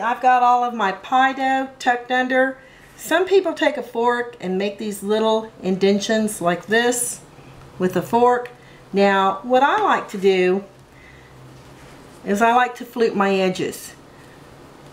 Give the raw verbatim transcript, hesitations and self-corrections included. I've got all of my pie dough tucked under. Some people take a fork and make these little indentions like this with a fork. Now, what I like to do is I like to flute my edges.